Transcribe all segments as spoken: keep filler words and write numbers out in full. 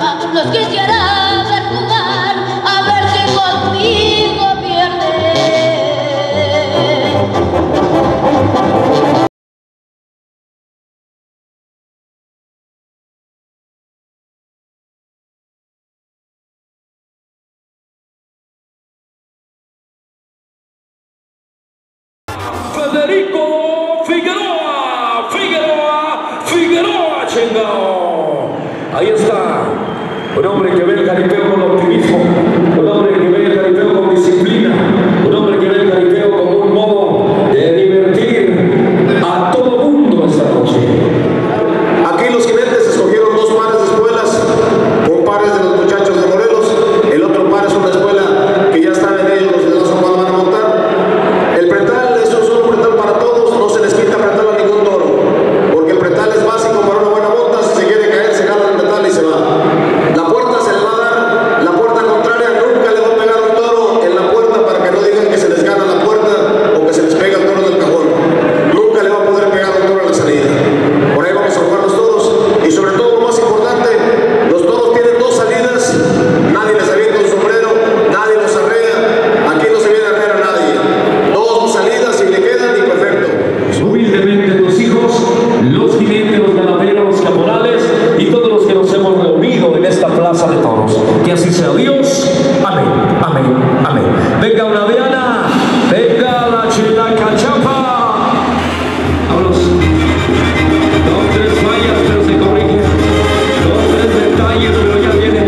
alma, los quisiera ver jugar, a ver si conmigo pierden. Federico Figueroa, Figueroa, Figueroa, chingao. Ahí está, un hombre que ve el jaripeo con optimismo, un hombre que ve el jaripeo con disciplina, un hombre que ve el jaripeo como un modo de divertir a todo mundo esta noche. Aquí los jinetes escogieron dos pares de espuelas, un par es de los muchachos de Morelos, el otro par es una espuela que ya está en ellos, los de los cuales van a montar. El pretal de todos. Que así sea. Dios. Amén, amén, amén. Venga una diana, venga la china cachapa. Vámonos. Dos, tres fallas, pero se corrigen. Dos, tres detalles, pero ya viene.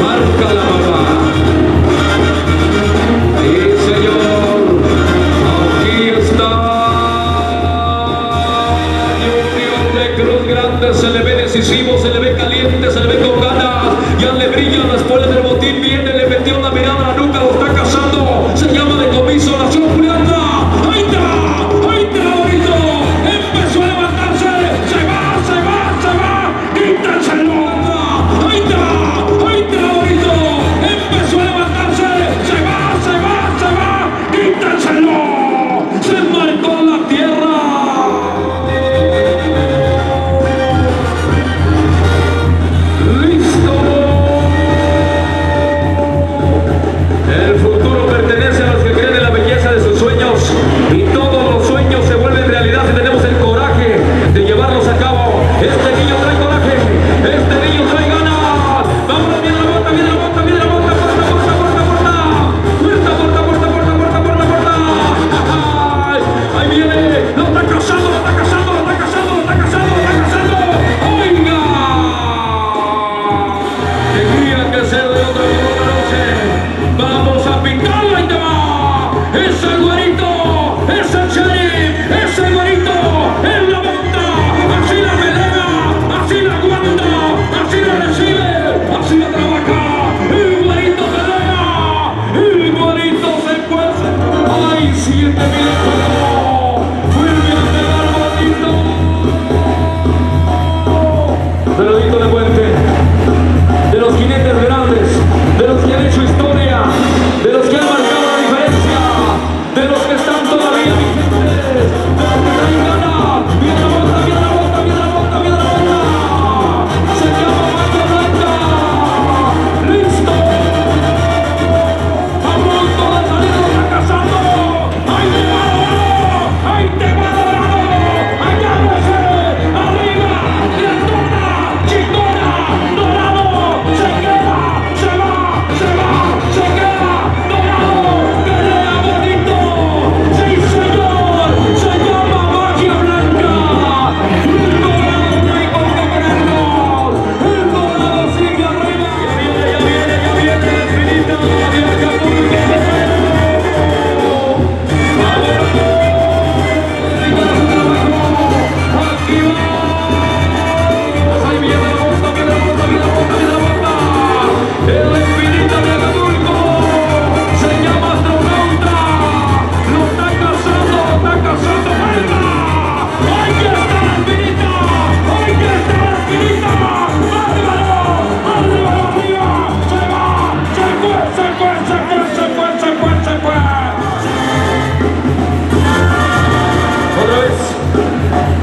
Marca la mamá. Sí, Señor. Aquí está. Y un Dios de cruz grande se le ve decisivo, se le ve caliente, se le ve con ganas, ya le brillan las bolas del botín, viene, le metió una mirada a la nuca, lo está cazando, se llama decomiso, la chupulenta, ahí está, ahí está lo hizo, empezó a levantarse, se va, se va, se va, quítaselo, ahí está, ahí está lo hizo, empezó a levantarse, se va, se va, se va, quítaselo, se marcó la tierra.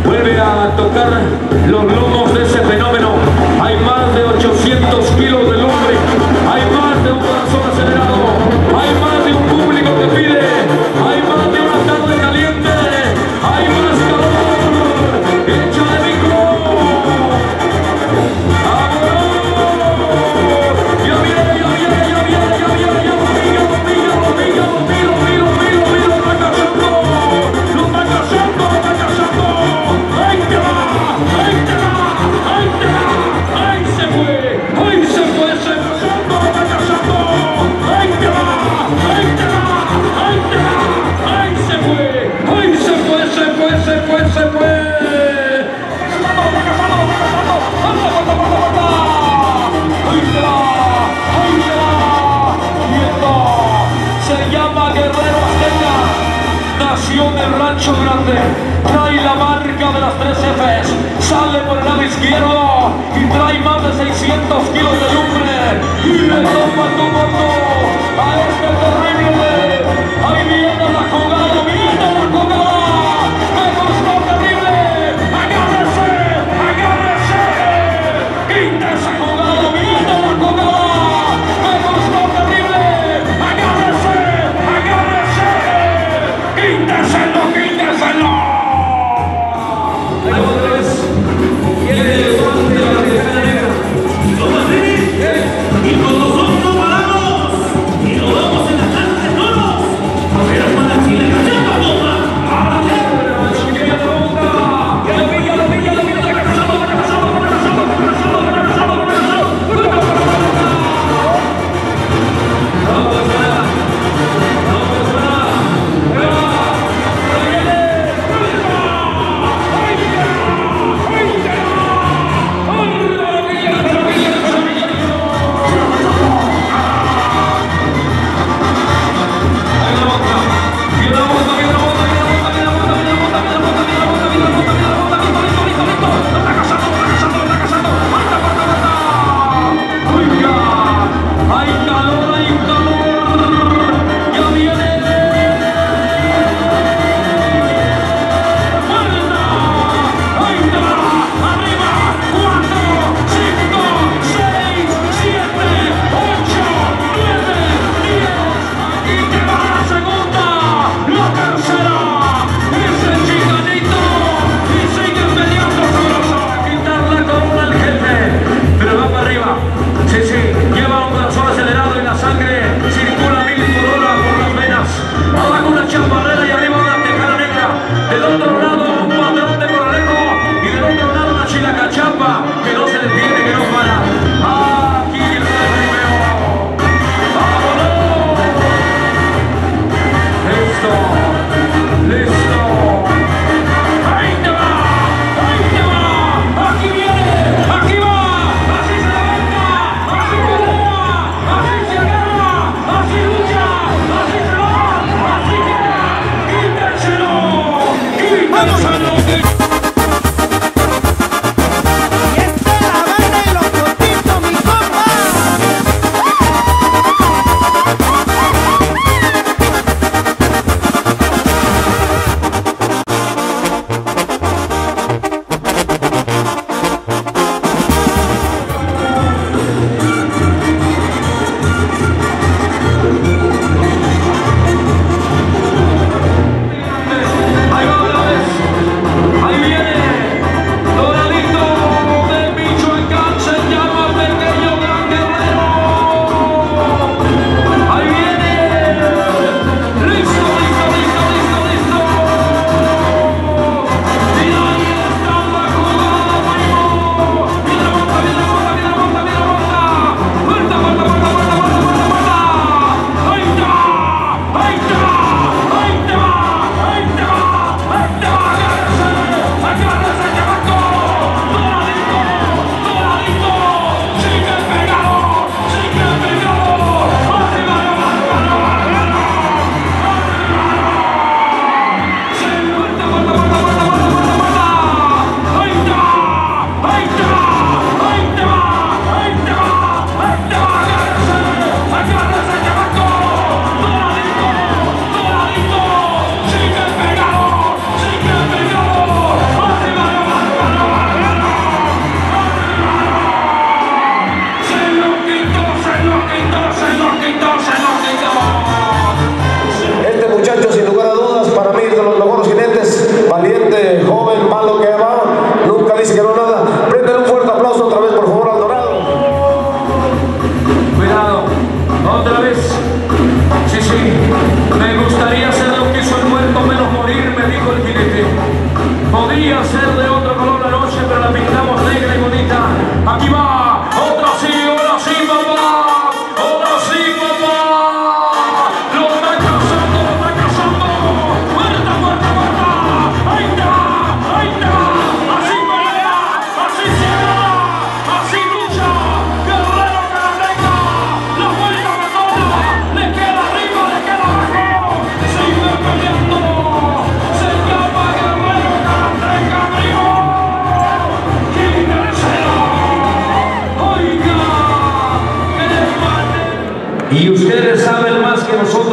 Vuelve a tocar los globos de ese fenómeno. Hay más Atención del Rancho Grande, trae la marca de las tres Fs, sale por el lado izquierdo y trae más de seiscientos kilos de lumbre y le toma tu moto a este terrible. Ahí viene la jugada, viene la jugada, ¡esto es terrible! ¡Agárrese! ¡Agárrese! ¡Quita esa jugada, viene la jugada!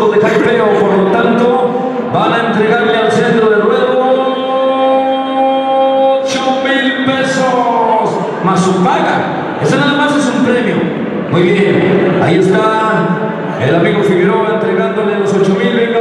segundos de jaripeo, por lo tanto, van a entregarle al centro de ruedo ocho mil pesos, más su paga. Ese nada más es un premio. Muy bien, ahí está el amigo Figueroa entregándole los ocho mil.